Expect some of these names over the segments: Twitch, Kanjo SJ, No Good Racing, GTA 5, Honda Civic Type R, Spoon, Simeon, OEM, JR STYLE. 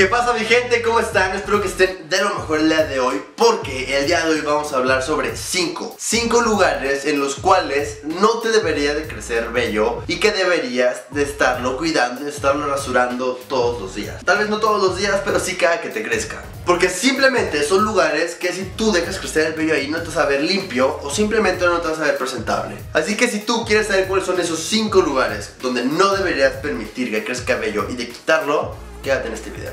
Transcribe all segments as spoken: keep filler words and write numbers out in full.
¿Qué pasa, mi gente? ¿Cómo están? Espero que estén de lo mejor el día de hoy, porque el día de hoy vamos a hablar sobre cinco lugares en los cuales no te debería de crecer vello y que deberías de estarlo cuidando, de estarlo rasurando todos los días. Tal vez no todos los días, pero sí cada que te crezca, porque simplemente son lugares que si tú dejas crecer el vello ahí no te vas a ver limpio o simplemente no te vas a ver presentable. Así que si tú quieres saber cuáles son esos cinco lugares donde no deberías permitir que crezca vello y de quitarlo, quédate en este video.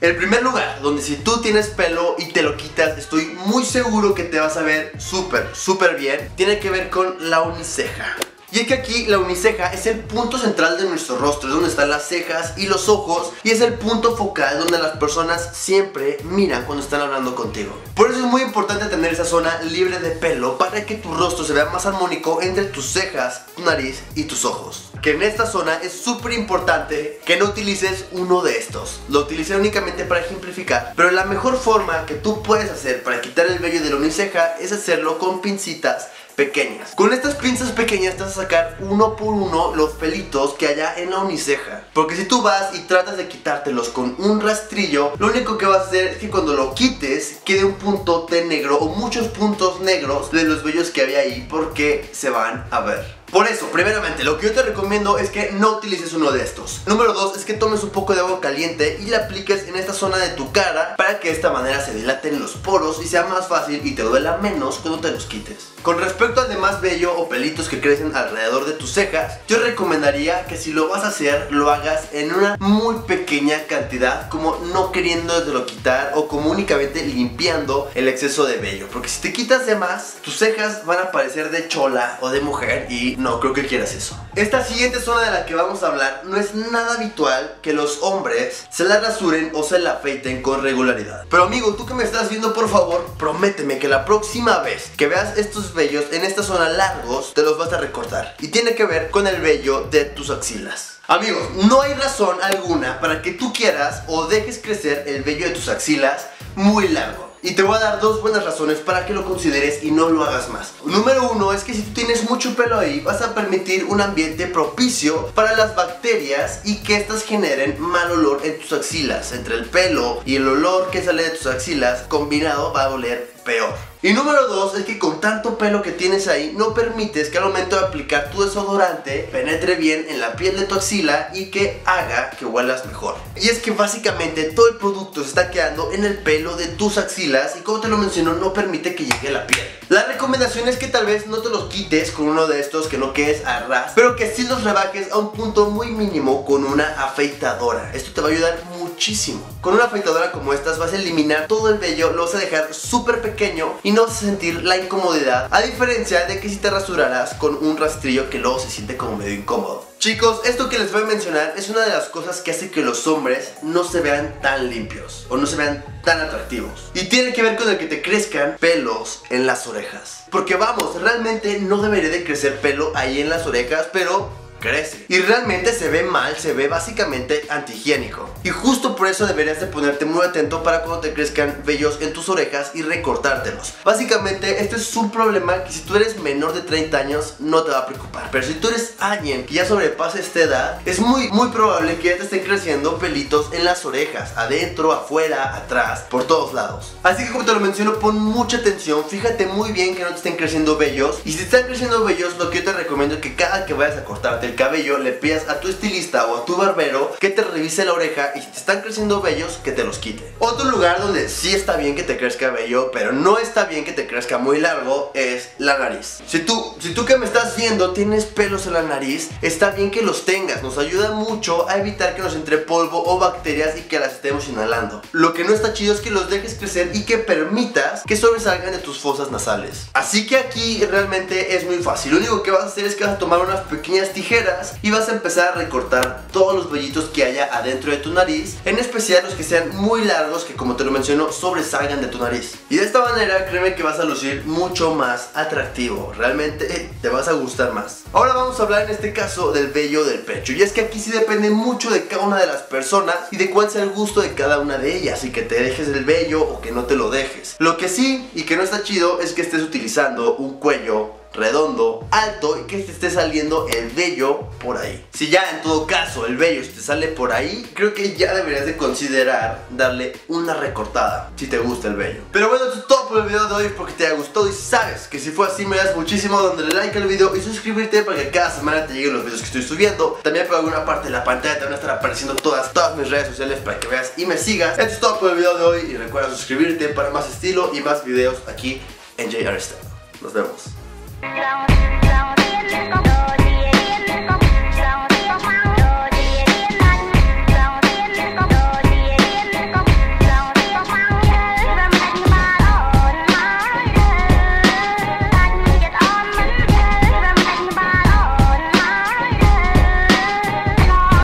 El primer lugar, donde si tú tienes pelo y te lo quitas, estoy muy seguro que te vas a ver súper, súper bien, tiene que ver con la uniceja. Y es que aquí la uniceja es el punto central de nuestro rostro, es donde están las cejas y los ojos, y es el punto focal donde las personas siempre miran cuando están hablando contigo. Por eso es muy importante tener esa zona libre de pelo para que tu rostro se vea más armónico entre tus cejas, tu nariz y tus ojos. Que en esta zona es súper importante que no utilices uno de estos. Lo utilicé únicamente para ejemplificar, pero la mejor forma que tú puedes hacer para quitar el vello de la uniceja es hacerlo con pincitas pequeñas. Con estas pinzas pequeñas te vas a sacar uno por uno los pelitos que haya en la uniceja, porque si tú vas y tratas de quitártelos con un rastrillo, lo único que vas a hacer es que cuando lo quites quede un puntote negro o muchos puntos negros de los vellos que había ahí, porque se van a ver. Por eso, primeramente, lo que yo te recomiendo es que no utilices uno de estos. Número dos, es que tomes un poco de agua caliente y la apliques en esta zona de tu cara para que de esta manera se dilaten los poros y sea más fácil y te duela menos cuando te los quites. Con respecto al demás vello o pelitos que crecen alrededor de tus cejas, yo recomendaría que si lo vas a hacer, lo hagas en una muy pequeña cantidad, como no queriéndotelo quitar o como únicamente limpiando el exceso de vello, porque si te quitas de más, tus cejas van a parecer de chola o de mujer y no creo que quieras eso. Esta siguiente zona de la que vamos a hablar, no es nada habitual que los hombres se la rasuren o se la afeiten con regularidad. Pero amigo, tú que me estás viendo, por favor, prométeme que la próxima vez que veas estos vellos en esta zona largos, te los vas a recortar. Y tiene que ver con el vello de tus axilas. Amigos, no hay razón alguna para que tú quieras o dejes crecer el vello de tus axilas muy largo. Y te voy a dar dos buenas razones para que lo consideres y no lo hagas más. Número uno es que si tú tienes mucho pelo ahí, vas a permitir un ambiente propicio para las bacterias y que estas generen mal olor en tus axilas. Entre el pelo y el olor que sale de tus axilas, combinado va a oler peor. Y número dos es que con tanto pelo que tienes ahí, no permites que al momento de aplicar tu desodorante penetre bien en la piel de tu axila y que haga que huelas mejor. Y es que básicamente todo el producto se está quedando en el pelo de tus axilas y, como te lo menciono, no permite que llegue a la piel. La recomendación es que tal vez no te los quites con uno de estos, que no quedes a ras, pero que sí los rebajes a un punto muy mínimo con una afeitadora. Esto te va a ayudar mucho Muchísimo. Con una afeitadora como estas vas a eliminar todo el vello, lo vas a dejar súper pequeño y no vas a sentir la incomodidad, a diferencia de que si te rasurarás con un rastrillo que luego se siente como medio incómodo. Chicos, esto que les voy a mencionar es una de las cosas que hace que los hombres no se vean tan limpios o no se vean tan atractivos. Y tiene que ver con el que te crezcan pelos en las orejas. Porque vamos, realmente no debería de crecer pelo ahí en las orejas, pero crece. Y realmente se ve mal, se ve básicamente antihigiénico. Y justo por eso deberías de ponerte muy atento para cuando te crezcan vellos en tus orejas y recortártelos. Básicamente este es un problema que si tú eres menor de treinta años no te va a preocupar, pero si tú eres alguien que ya sobrepasa esta edad, es muy muy probable que ya te estén creciendo pelitos en las orejas, adentro, afuera, atrás, por todos lados. Así que, como te lo menciono, pon mucha atención, fíjate muy bien que no te estén creciendo vellos. Y si están creciendo vellos, lo que yo te recomiendo es que cada que vayas a cortarte el cabello, le pidas a tu estilista o a tu barbero que te revise la oreja y si te están creciendo vellos, que te los quite. Otro lugar donde sí está bien que te crezca vello, pero no está bien que te crezca muy largo, es la nariz. Si tú, si tú que me estás viendo tienes pelos en la nariz, está bien que los tengas, nos ayuda mucho a evitar que nos entre polvo o bacterias y que las estemos inhalando. Lo que no está chido es que los dejes crecer y que permitas que sobresalgan de tus fosas nasales. Así que aquí realmente es muy fácil, lo único que vas a hacer es que vas a tomar unas pequeñas tijeras y vas a empezar a recortar todos los vellitos que haya adentro de tu nariz, en especial los que sean muy largos, que, como te lo menciono, sobresalgan de tu nariz. Y de esta manera créeme que vas a lucir mucho más atractivo, realmente eh, te vas a gustar más. Ahora vamos a hablar en este caso del vello del pecho, y es que aquí sí depende mucho de cada una de las personas y de cuál sea el gusto de cada una de ellas, y que te dejes el vello o que no te lo dejes. Lo que sí y que no está chido es que estés utilizando un cuello redondo, alto y que te esté saliendo el vello por ahí. Si ya en todo caso el vello te sale por ahí, creo que ya deberías de considerar darle una recortada si te gusta el vello. Pero bueno, esto es todo por el video de hoy, porque te haya gustado y sabes que si fue así me das muchísimo dándole like al video y suscribirte para que cada semana te lleguen los videos que estoy subiendo. También por alguna parte de la pantalla te van a estar apareciendo todas, todas mis redes sociales para que veas y me sigas. Esto es todo por el video de hoy y recuerda suscribirte para más estilo y más videos aquí en J R Style. Nos vemos.